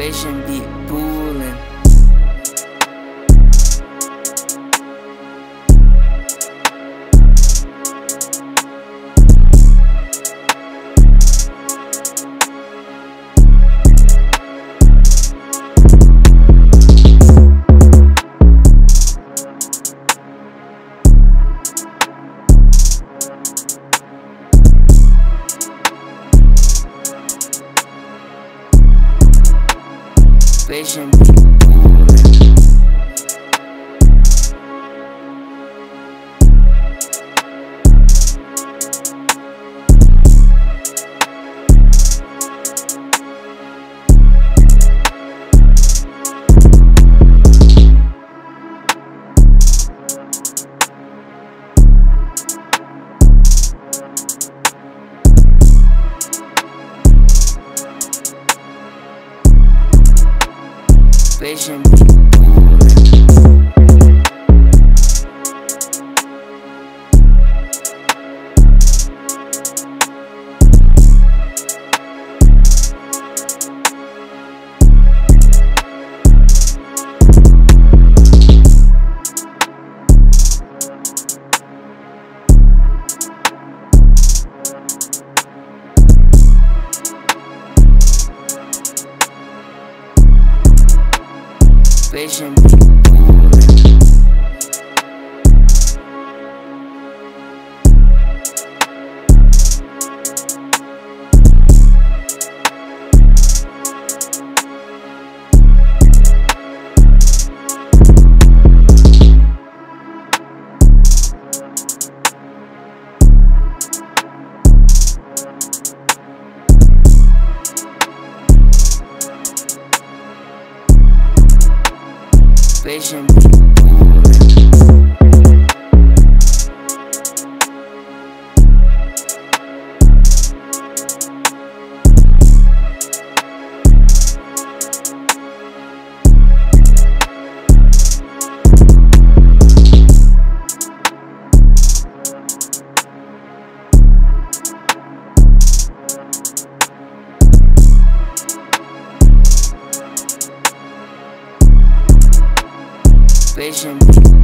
Blasian Beat poolin'. Blasian Beats. Blasian Beats. Blasian Beats. Blasian Beats. Blasian Beats.